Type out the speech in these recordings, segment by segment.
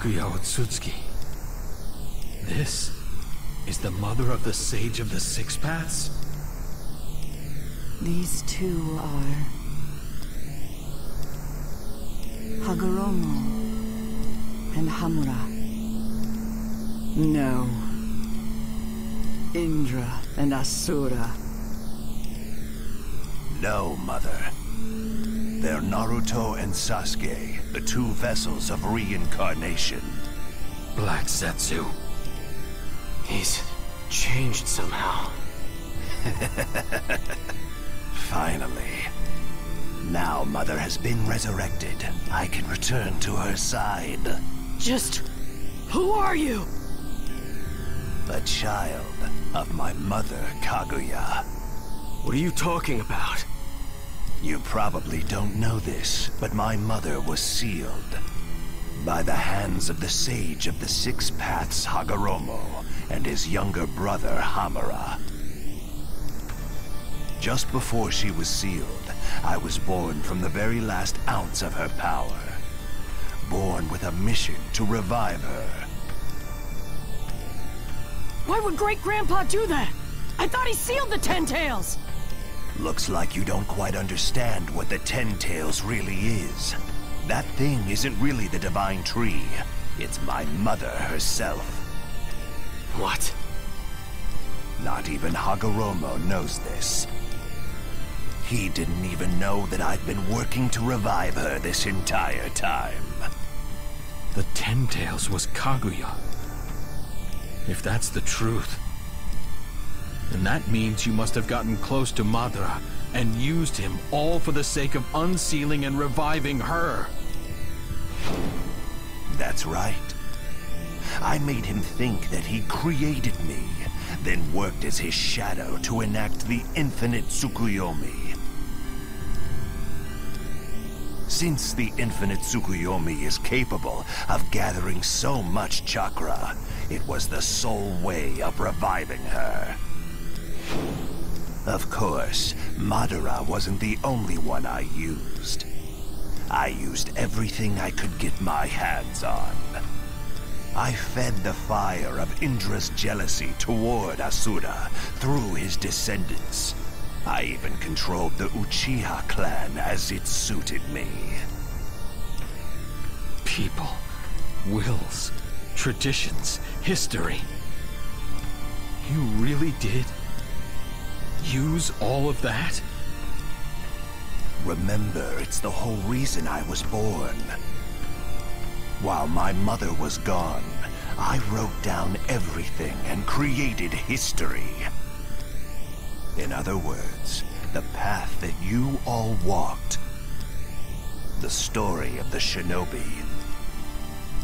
Kaguya Otsutsuki. This is the mother of the Sage of the Six Paths? These two are... Hagoromo and Hamura. No. Indra and Asura. No, Mother. They're Naruto and Sasuke, the two vessels of reincarnation. Black Zetsu. He's changed somehow. Finally. Now Mother has been resurrected. I can return to her side. Just... who are you? A child of my mother, Kaguya. What are you talking about? You probably don't know this, but my mother was sealed by the hands of the Sage of the Six Paths, Hagoromo, and his younger brother, Hamura. Just before she was sealed, I was born from the very last ounce of her power. Born with a mission to revive her. Why would Great-Grandpa do that? I thought he sealed the Ten Tails! Looks like you don't quite understand what the Ten Tails really is. That thing isn't really the Divine Tree. It's my mother herself. What? Not even Hagoromo knows this. He didn't even know that I'd been working to revive her this entire time. The Ten Tails was Kaguya. If that's the truth... and that means you must have gotten close to Madara and used him all for the sake of unsealing and reviving her. That's right. I made him think that he created me, then worked as his shadow to enact the Infinite Tsukuyomi. Since the Infinite Tsukuyomi is capable of gathering so much chakra, it was the sole way of reviving her. Of course, Madara wasn't the only one I used. I used everything I could get my hands on. I fed the fire of Indra's jealousy toward Asura through his descendants. I even controlled the Uchiha clan as it suited me. People, wills, traditions, history. You really did? Use all of that? Remember, it's the whole reason I was born. While my mother was gone, I wrote down everything and created history. In other words, the path that you all walked, the story of the Shinobi,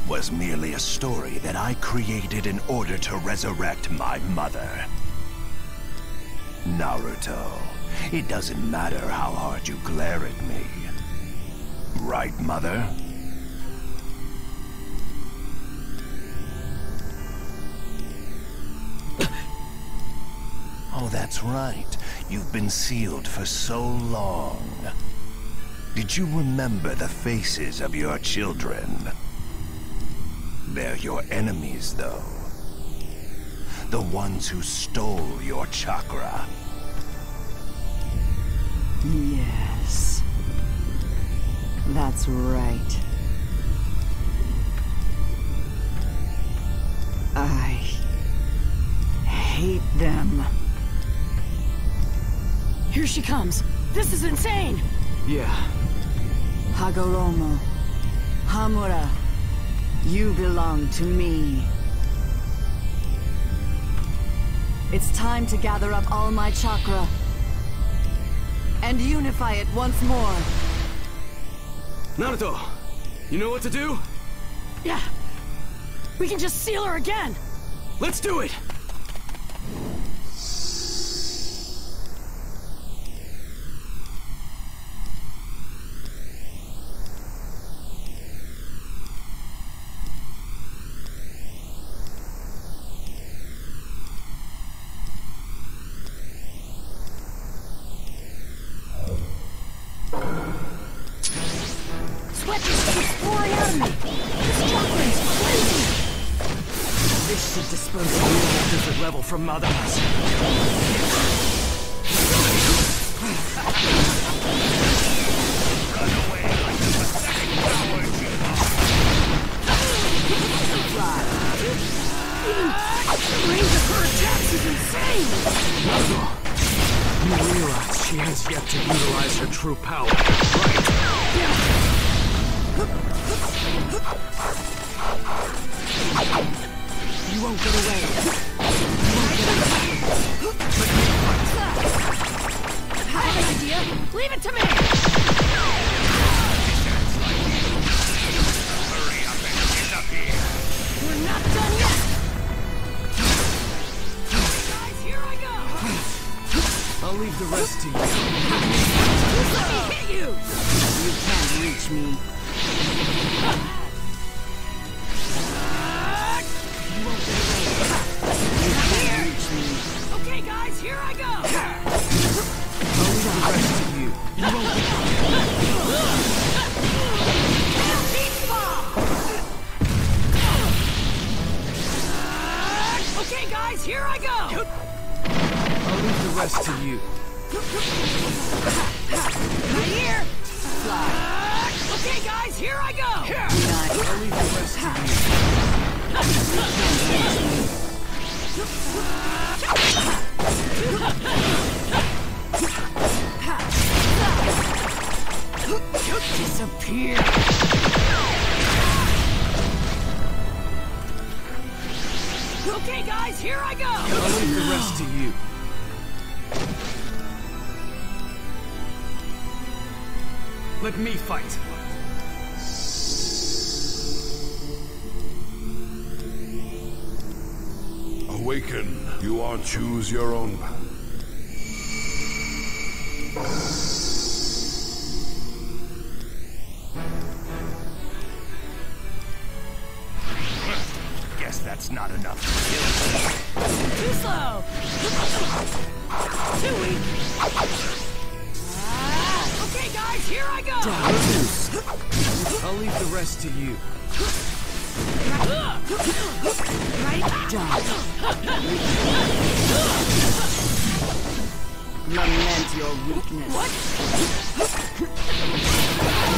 was merely a story that I created in order to resurrect my mother. Naruto, it doesn't matter how hard you glare at me. Right, Mother? Oh, that's right. You've been sealed for so long. Did you remember the faces of your children? They're your enemies, though. The ones who stole your chakra. Yes. That's right. I... hate them. Here she comes. This is insane! Yeah. Hagoromo. Hamura. You belong to me. It's time to gather up all my chakra and unify it once more. Naruto, you know what to do? Yeah. We can just seal her again. Let's do it. Sweat is pouring out of me! This chakra is clear! to dispose of the different level from Madara's. Range of her attacks is insane! Naruto, you realize she has yet to utilize her true power, right? Yeah. You won't get away. I have an idea. Leave it to me! Hurry up and get up here! We're not done yet! I'll leave the rest to you. Just let me hit you! You can't reach me. You won't get away. You can't reach me. Okay, guys, here I go! I'll leave the rest to you. You won't get away. Okay, guys, here I go! I'll leave the rest to you. Right here! Okay, guys, here I go! Yeah. I'll leave the rest to you. Disappear! Okay, guys, here I go! I'll leave the rest to you. Let me fight. Awaken. You are choose your own path. Guess that's not enough. Too slow. Too weak. Okay, guys, here I go. I'll leave the rest to you. Right down. Lament your weakness. What? You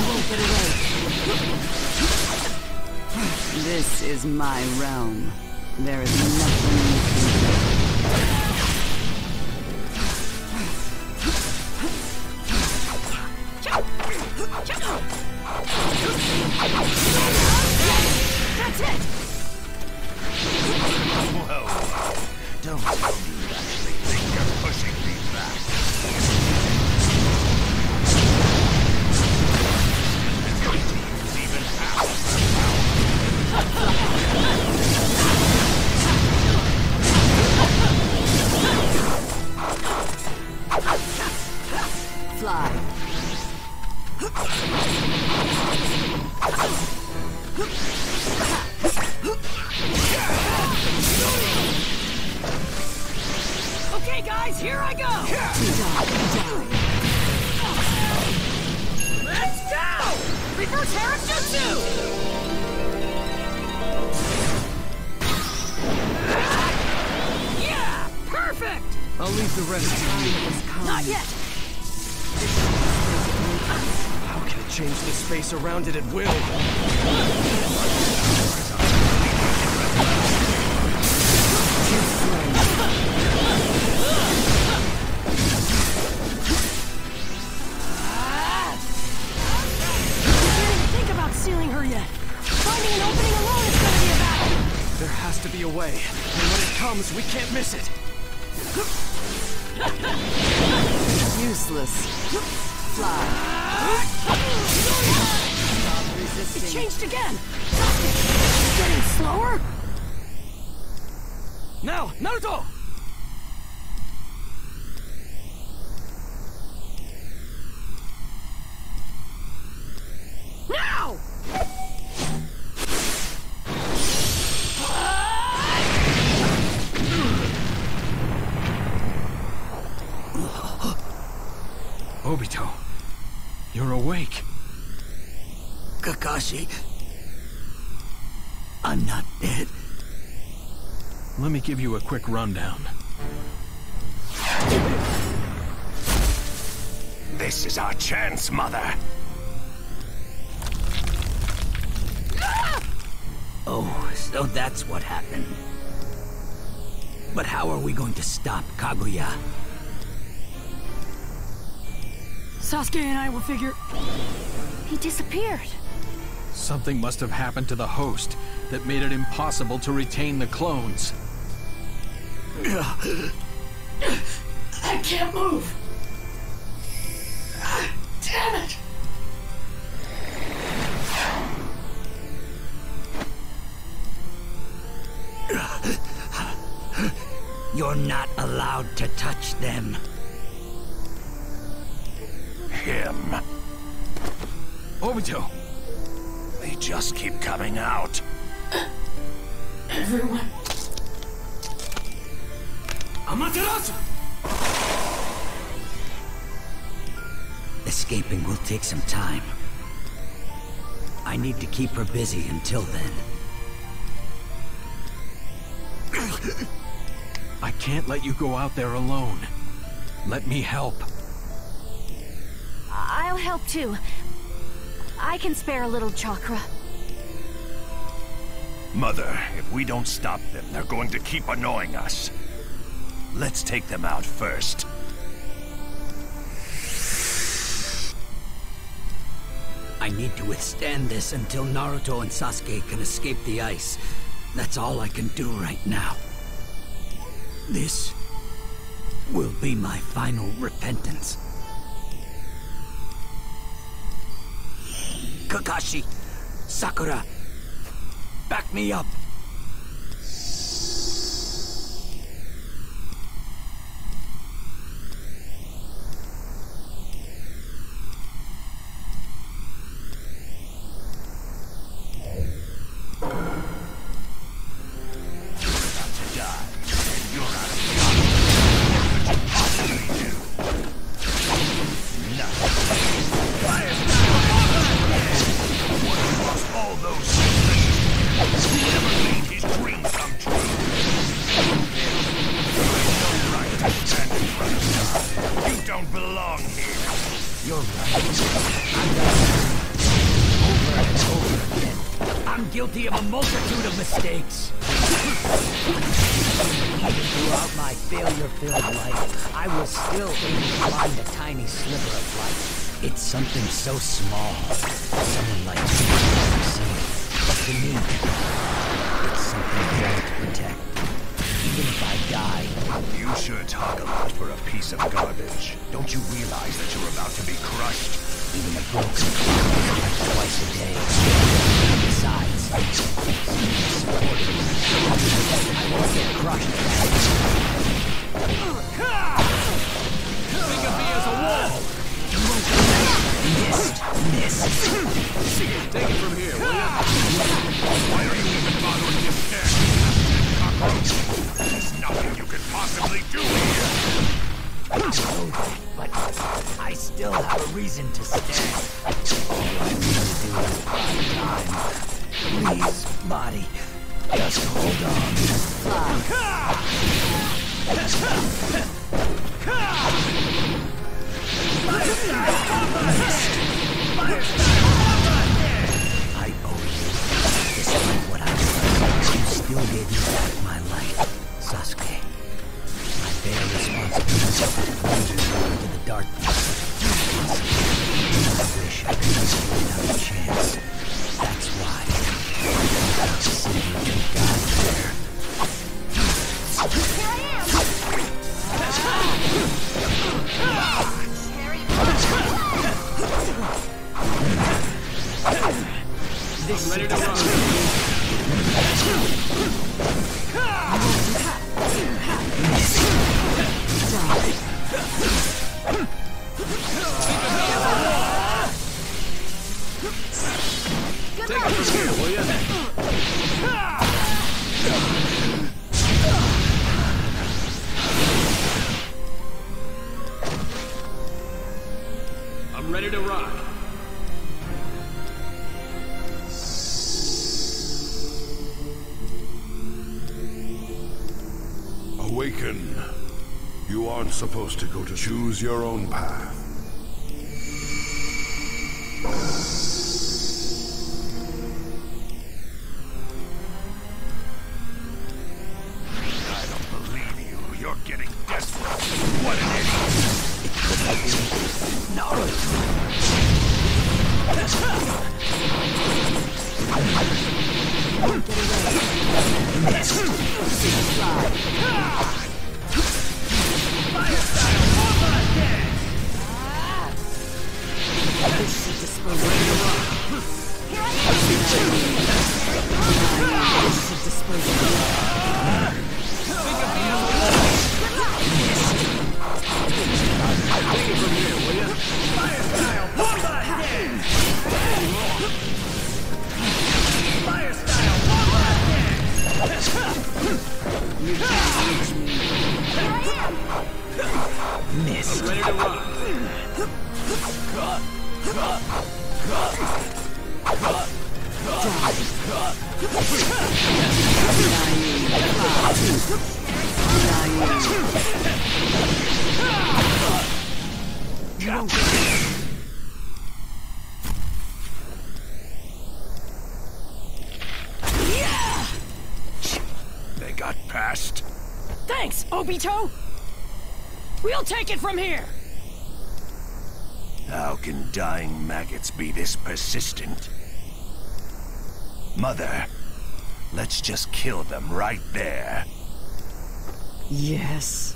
won't get away. This is my realm. There is nothing you can do. That's it! Whoa! Don't tell me you actually think you're pushing me back. It's going to use even half of her power. Fly. Okay, guys, here I go. Let's go! Reverse Harris Jutsu! Yeah! Perfect! I'll leave the rest to you. Not yet! How can it change the space around it at will? Sealing her yet. Finding an opening alone is going to be a battle. There has to be a way, and when it comes, we can't miss it. Useless. Fly. Stop resisting. It changed again. Stop it. It's getting slower. Now, Naruto. Now! Obito, you're awake. Kakashi, I'm not dead. Let me give you a quick rundown. This is our chance, Mother. Oh, so that's what happened. But how are we going to stop Kaguya? Sasuke and I will figure... He disappeared. Something must have happened to the host that made it impossible to retain the clones. I can't move. Damn it! You're not allowed to touch them. Him. Obito. They just keep coming out. Everyone. Amaterasu! Escaping will take some time. I need to keep her busy until then. I can't let you go out there alone. Let me help. I'll help too. I can spare a little chakra. Mother, if we don't stop them, they're going to keep annoying us. Let's take them out first. I need to withstand this until Naruto and Sasuke can escape the ice. That's all I can do right now. This will be my final repentance. Kakashi, Sakura, back me up. So small, someone like you can see it. But for me, it's something I have to protect. Even if I die... You sure talk a lot for a piece of garbage. Don't you realize that you're about to be crushed? Even a broken clown twice a day. Besides, I won't get crushed. Think of me as a wall! You won't get me. Missed. Take it from here, will you? Why are you even bothering to stand? There's nothing you could possibly do here. Oh, but I still have a reason to stand. All I need to do is buy time. Please, body, just hold on. I owe you. Despite what I've done, you still gave me back my life, Sasuke. I bear responsibility for plunging into the darkness. I wish I could have given out a chance. That's why I have to send you to God there. Here I am! This ready to run. Take it from here, will you? I'm ready to rock. Awaken. You aren't supposed to go to choose your own path. I don't believe you. You're getting desperate. What an idiot! Naruto! They got past. Thanks, Obito. We'll take it from here. How can dying maggots be this persistent? Mother, let's just kill them right there. Yes.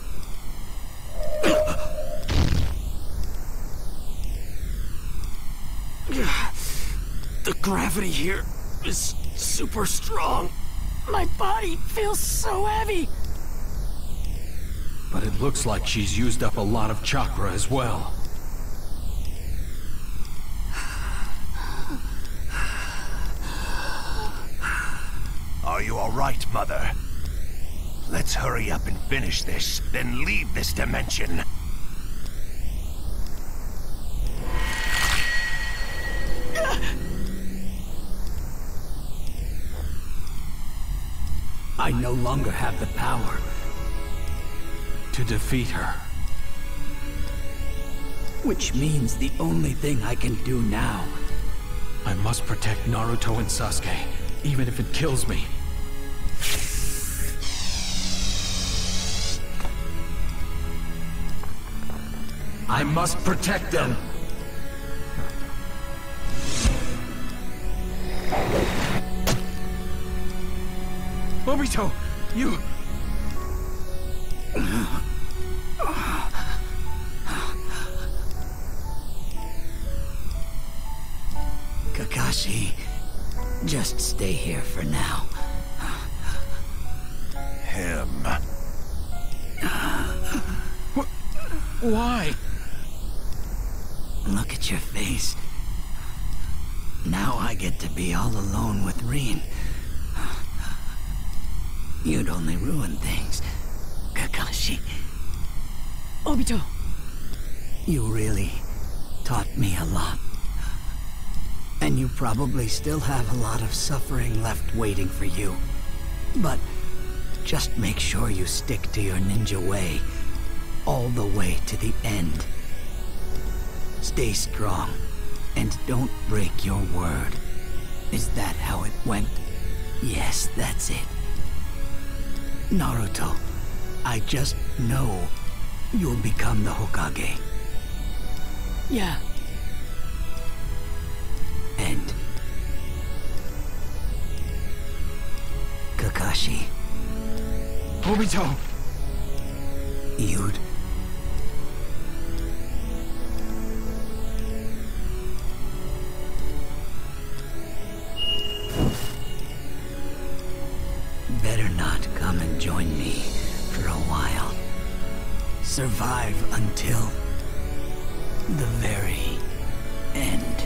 The gravity here is super strong. My body feels so heavy. But it looks like she's used up a lot of chakra as well. Are you all right, Mother? Let's hurry up and finish this, then leave this dimension. I no longer have the power to defeat her. Which means the only thing I can do now. I must protect Naruto and Sasuke, even if it kills me. I must protect them! Obito, you... Kakashi, just stay here for now. Him... Why? Look at your face. Now I get to be all alone with Rin. You'd only ruin things, Kakashi. Obito! You really taught me a lot. And you probably still have a lot of suffering left waiting for you. But just make sure you stick to your ninja way, all the way to the end. Stay strong, and don't break your word. Is that how it went? Yes, that's it. Naruto, I just know you'll become the Hokage. Yeah. And... Kakashi... Obito! You'd... join me for a while. Survive until the very end.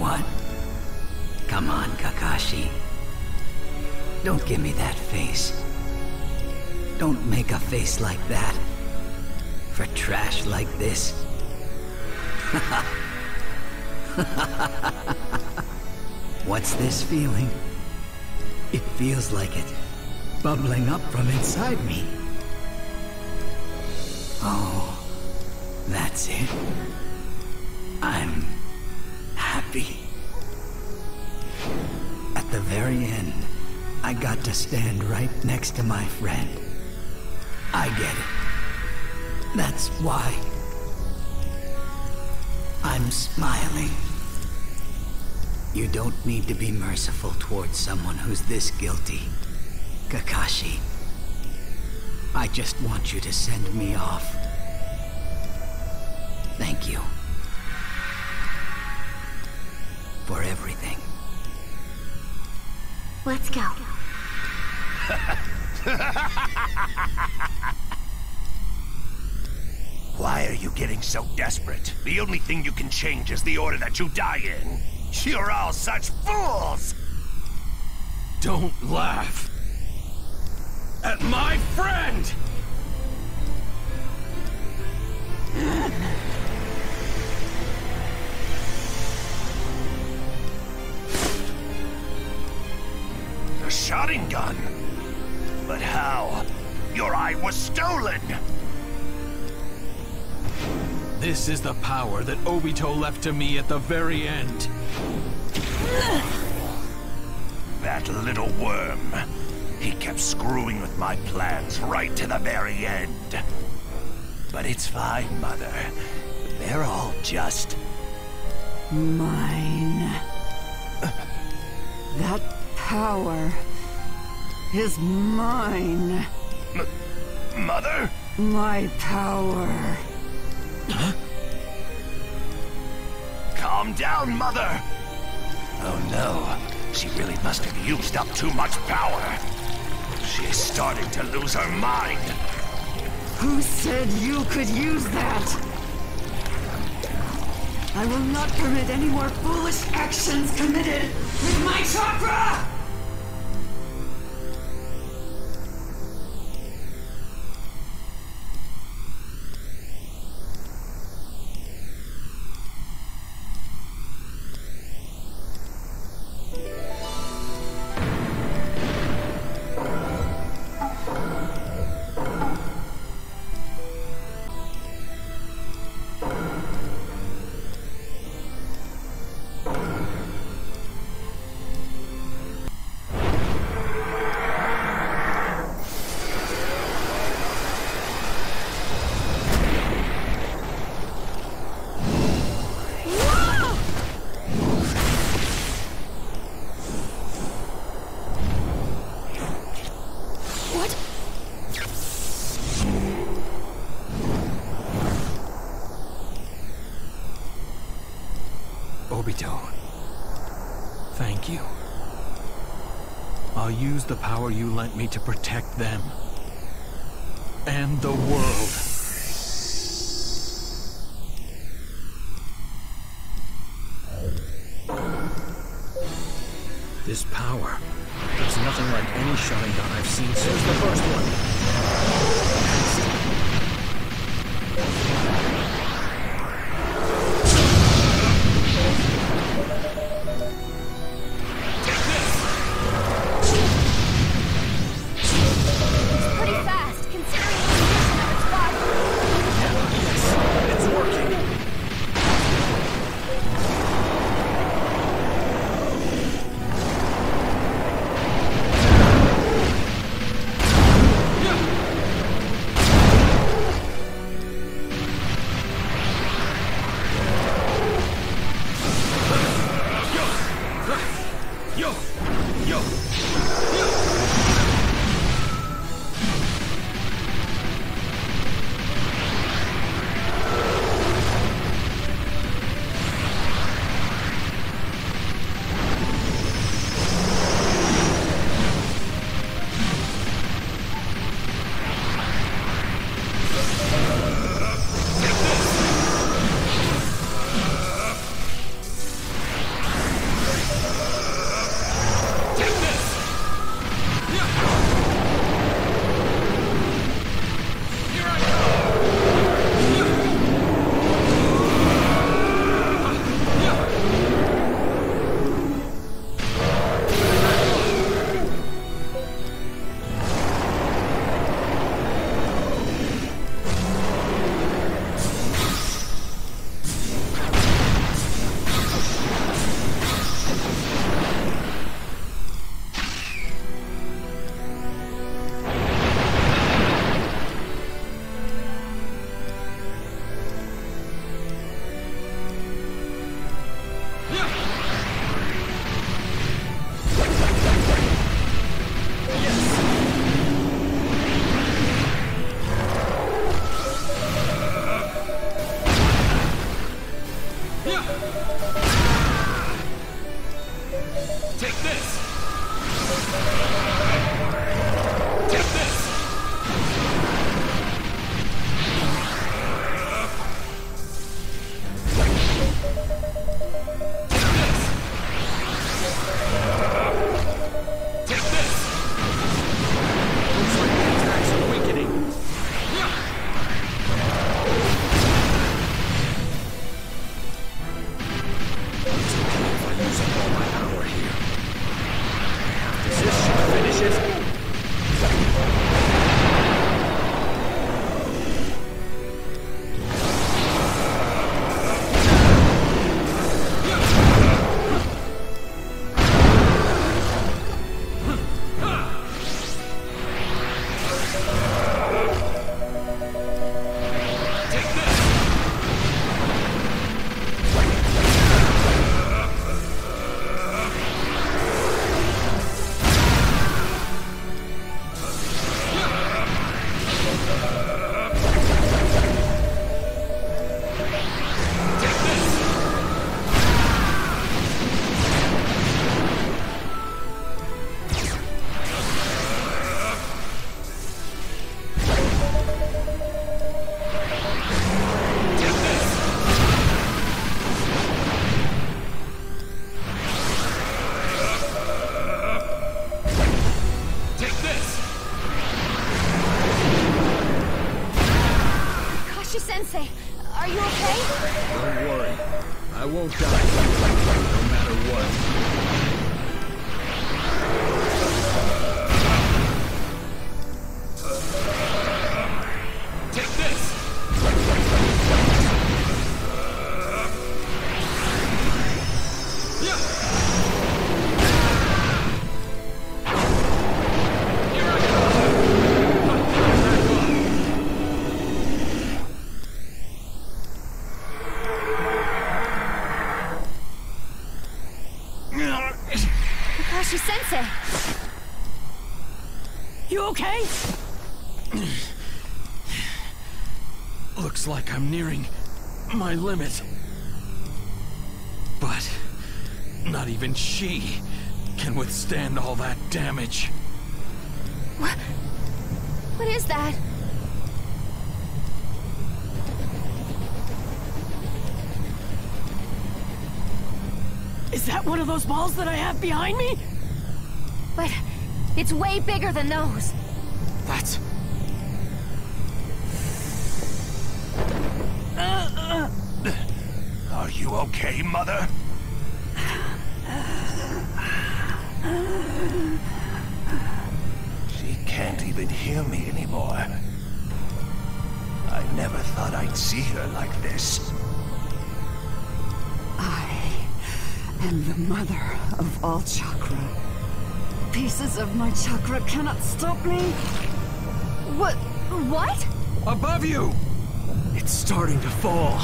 What? Come on, Kakashi. Don't give me that face. Don't make a face like that for trash like this. What's this feeling? It feels like it bubbling up from inside me. Oh, that's it. I'm happy. At the very end, I got to stand right next to my friend. I get it. That's why I'm smiling. You don't need to be merciful towards someone who's this guilty, Kakashi. I just want you to send me off. Thank you. For everything. Let's go. Why are you getting so desperate? The only thing you can change is the order that you die in. You're all such fools! Don't laugh at my friend! The Sharingan? But how? Your eye was stolen! This is the power that Obito left to me at the very end. That little worm. He kept screwing with my plans right to the very end. But it's fine, Mother. They're all just... mine. That power... is mine. Mother? My power. Huh? Calm down, Mother! Oh no, she really must have used up too much power. She's starting to lose her mind. Who said you could use that? I will not permit any more foolish actions committed with my chakra! Use the power you lent me to protect them and the world. This power, it's nothing like any Sharingan I've seen since the first one. Yo! shit's cool. Okay? Looks like I'm nearing my limit. But not even she can withstand all that damage. What is that? Is that one of those balls that I have behind me? But it's way bigger than those. Are you okay, Mother? She can't even hear me anymore. I never thought I'd see her like this. I am the mother of all chakra. Pieces of my chakra cannot stop me. What? Above you! It's starting to fall.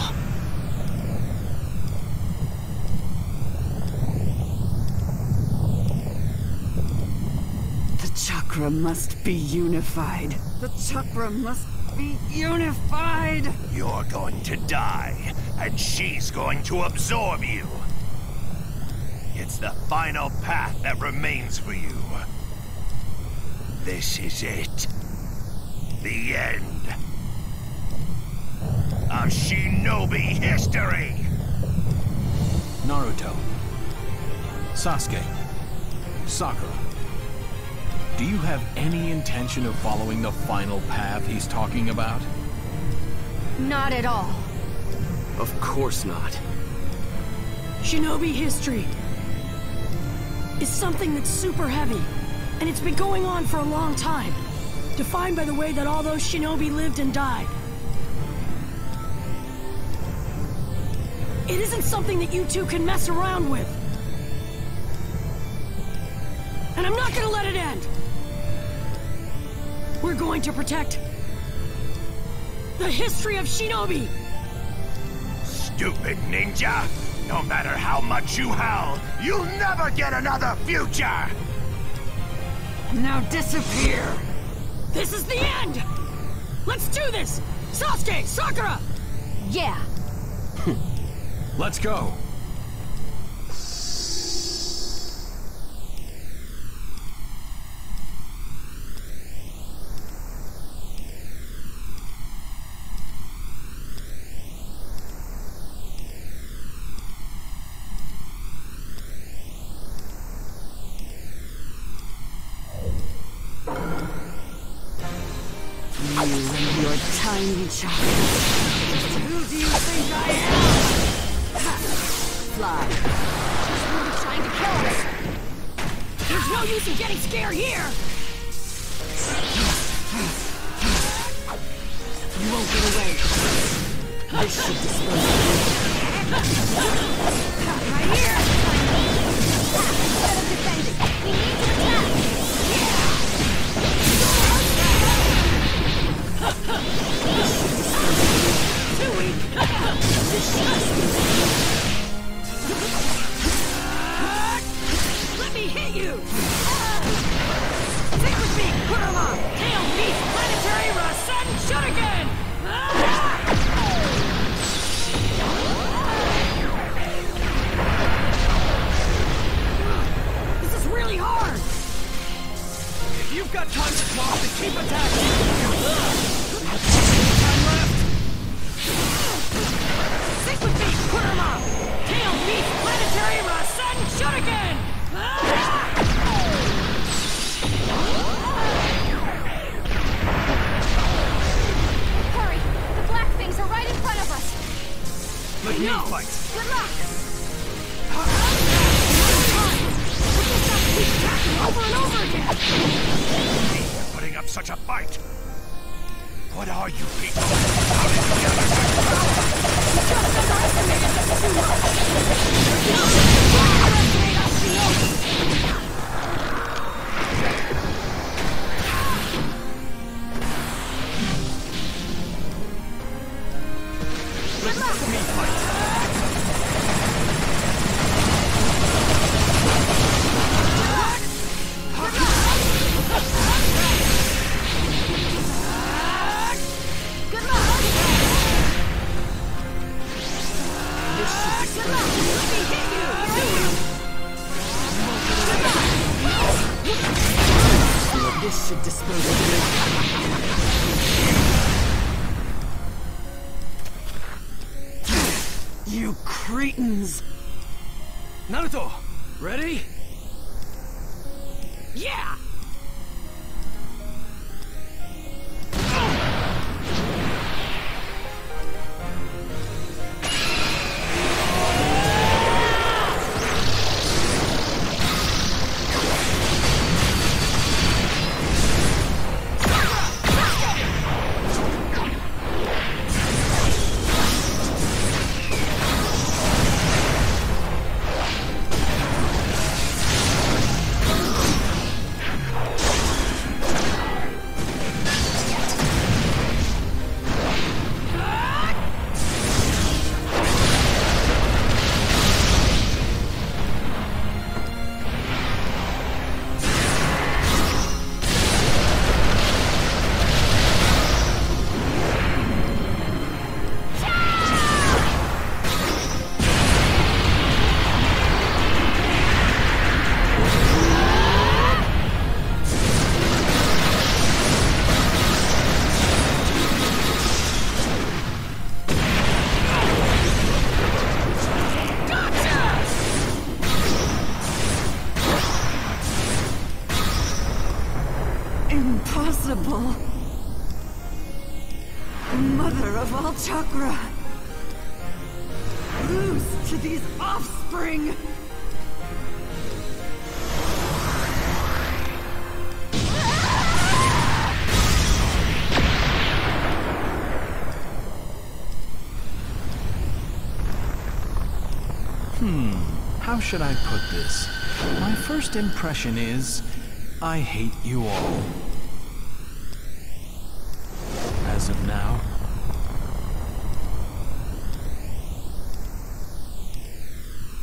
The chakra must be unified. The chakra must be unified! You're going to die, and she's going to absorb you. It's the final path that remains for you. This is it. The end of Shinobi history! Naruto, Sasuke, Sakura, do you have any intention of following the final path he's talking about? Not at all. Of course not. Shinobi history is something that's super heavy, and it's been going on for a long time. Defined by the way that all those shinobi lived and died. It isn't something that you two can mess around with. And I'm not gonna let it end. We're going to protect the history of shinobi. Stupid ninja! No matter how much you howl, you'll never get another future! Now disappear! This is the end! Let's do this! Sasuke! Sakura! Yeah! Let's go! Who do you think I am? Ha! Fly. She's really trying to kill us. No use in getting scared here! You won't get away. I should dispose of you. Right here! Instead of defending, we need to attack! Yeah! Too weak! Let me hit you! Stick with me, Kurama! Tail, beast, planetary, Rasen, Shuriken! This is really hard! If you've got time to talk, then keep attacking! Time left! Stick with me, Kurama! Tail, beast, planetary, Rasen, Shuriken! Hurry! The black things are right in front of us! Let me fight! Good luck! We can stop attacking over and over again! You're putting up such a fight! What are you people? How did you get attacked? Just underestimated us too much! Underestimate us the ocean! Good luck! Me fight! This should dispose of it. You cretins! Naruto, ready? Yeah! Chakra! Loose to these offspring! How should I put this? My first impression is, I hate you all. As of now,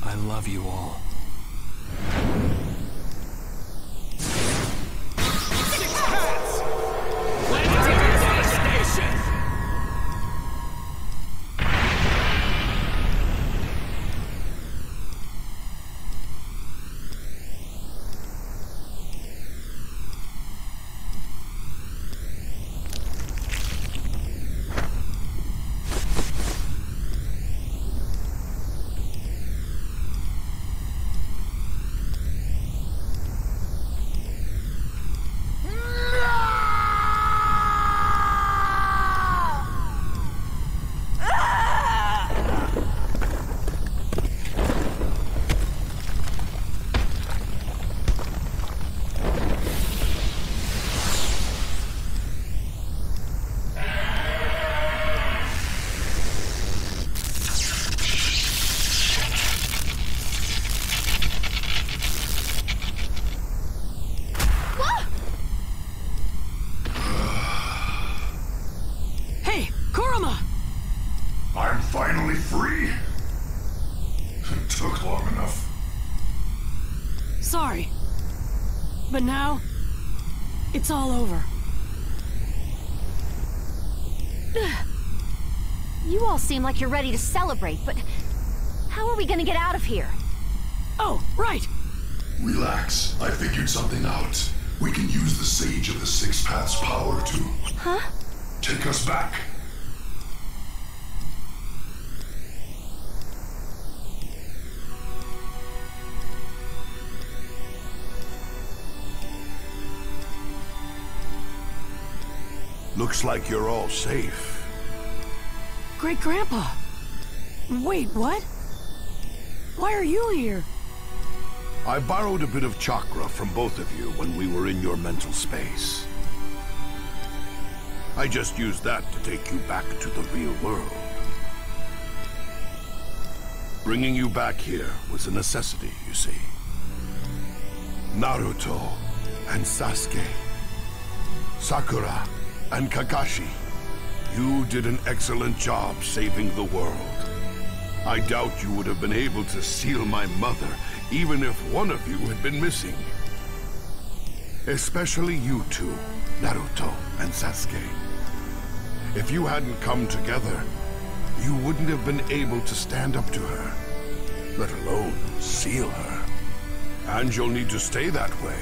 I love you all. Six Paths! Planetary devastation! But now, it's all over. You all seem like you're ready to celebrate, but how are we gonna get out of here? Oh, right! Relax. I figured something out. We can use the Sage of the Six Paths power to... Huh? Take us back. Looks like you're all safe. Great-grandpa! Wait, what? Why are you here? I borrowed a bit of chakra from both of you when we were in your mental space. I just used that to take you back to the real world. Bringing you back here was a necessity, you see. Naruto and Sasuke, Sakura and Kakashi, you did an excellent job saving the world. I doubt you would have been able to seal my mother, even if one of you had been missing. Especially you two, Naruto and Sasuke. If you hadn't come together, you wouldn't have been able to stand up to her, let alone seal her. And you'll need to stay that way.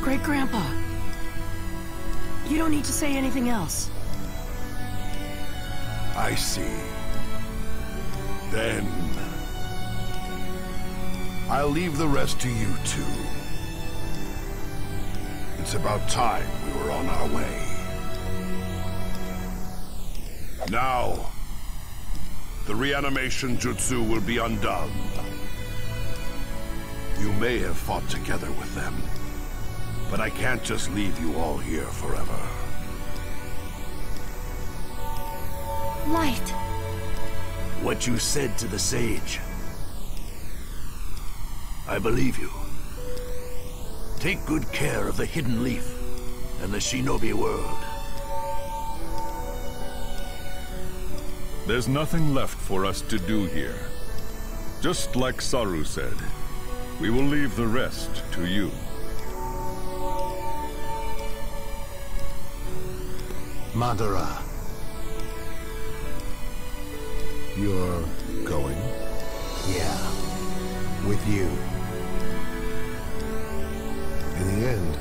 Great-grandpa, you don't need to say anything else. I see. Then... I'll leave the rest to you two. It's about time we were on our way. Now, the reanimation jutsu will be undone. You may have fought together with them, but I can't just leave you all here forever. Light. What you said to the Sage. I believe you. Take good care of the Hidden Leaf and the Shinobi world. There's nothing left for us to do here. Just like Saru said, we will leave the rest to you. Madara. You're going? Yeah. With you. In the end,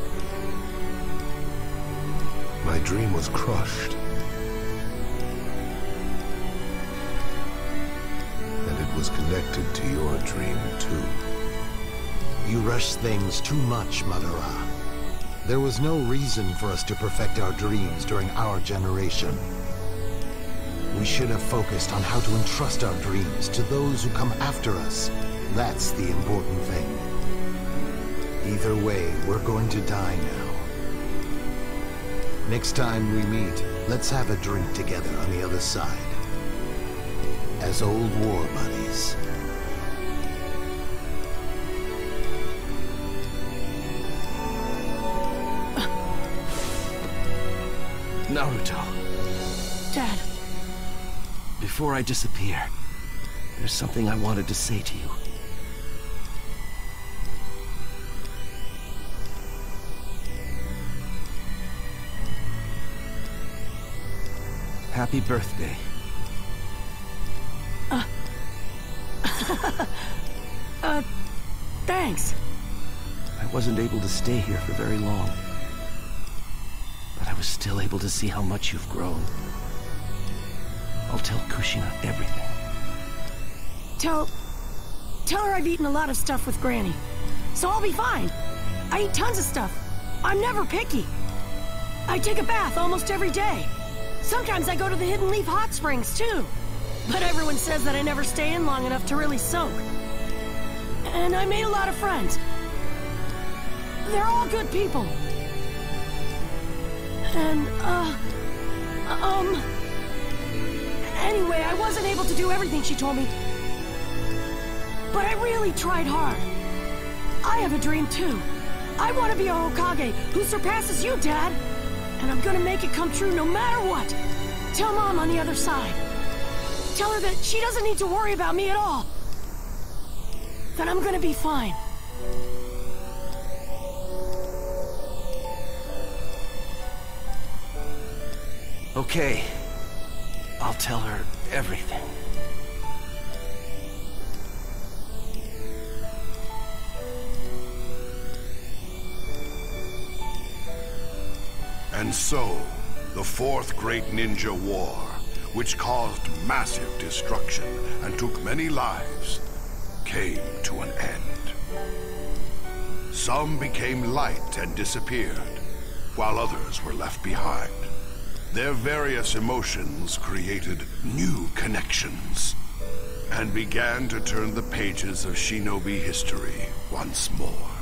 my dream was crushed. And it was connected to your dream, too. You rush things too much, Madara. There was no reason for us to perfect our dreams during our generation. We should have focused on how to entrust our dreams to those who come after us. That's the important thing. Either way, we're going to die now. Next time we meet, let's have a drink together on the other side. As old war buddies. Naruto. Dad. Before I disappear, there's something I wanted to say to you. Happy birthday. Thanks. I wasn't able to stay here for very long, but I was still able to see how much you've grown. I'll tell Kushina everything. Tell her I've eaten a lot of stuff with Granny. So I'll be fine. I eat tons of stuff. I'm never picky. I take a bath almost every day. Sometimes I go to the Hidden Leaf Hot Springs, too. But everyone says that I never stay in long enough to really soak. And I made a lot of friends. They're all good people. And, anyway, I wasn't able to do everything she told me. But I really tried hard. I have a dream, too. I want to be a Hokage who surpasses you, Dad. And I'm gonna make it come true no matter what. Tell Mom on the other side. Tell her that she doesn't need to worry about me at all. That I'm gonna be fine. Okay. I'll tell her everything. And so, the Fourth Great Ninja War, which caused massive destruction and took many lives, came to an end. Some became light and disappeared, while others were left behind. Their various emotions created new connections and began to turn the pages of shinobi history once more.